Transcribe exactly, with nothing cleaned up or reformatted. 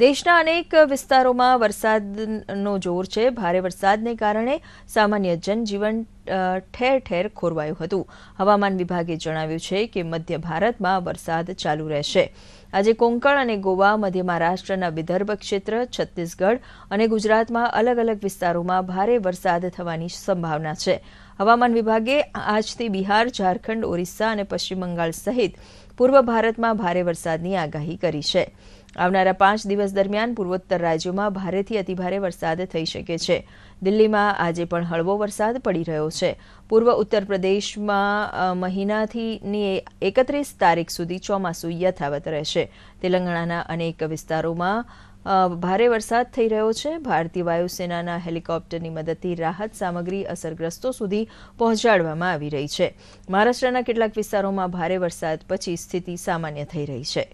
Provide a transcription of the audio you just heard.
દેશના અનેક વિસ્તારોમાં વરસાદનો જોર છે। ભારે વરસાદને કારણે સામાન્ય જનજીવન ઠેર ઠેર ખોરવાયું હતું। હવામાન વિભાગે જણાવ્યું છે કે મધ્ય ભારતમાં વરસાદ ચાલુ રહેશે। આજે કોંકણ અને ગોવા, મધ્ય મહારાષ્ટ્રના વિદર્ભ ક્ષેત્ર, છત્તીસગઢ અને ગુજરાતમાં અલગ અલગ વિસ્તારોમાં ભારે વરસાદ થવાની સંભાવના છે। હવામાન વિભાગે આજથી બિહાર, ઝારખંડ, ઓરિસ્સા અને પશ્ચિમ બંગાળ સહિત પૂર્વ ભારતમાં ભારે વરસાદની આગાહી કરી છે। આવનારા પાંચ દિવસ દરમિયાન પૂર્વોત્તર રાજ્યોમાં ભારેથી અતિભારે વરસાદ થઈ શકે છે। દિલ્હીમાં આજે પણ હળવો વરસાદ પડી રહ્યો છે। પૂર્વ ઉત્તર પ્રદેશમાં મહિનાથીની એકત્રીસ તારીખ સુધી ચોમાસું યથાવત રહેશે। તેલંગાણાના અનેક વિસ્તારોમાં ભારે વરસાદ થઈ રહ્યો છે। ભારતીય વાયુસેનાના હેલિકોપ્ટરની મદદથી રાહત સામગ્રી અસરગ્રસ્તો સુધી પહોંચાડવામાં આવી રહી છે। મહારાષ્ટ્રના કેટલાક વિસ્તારોમાં ભારે વરસાદ પછી સ્થિતિ સામાન્ય થઈ રહી છે।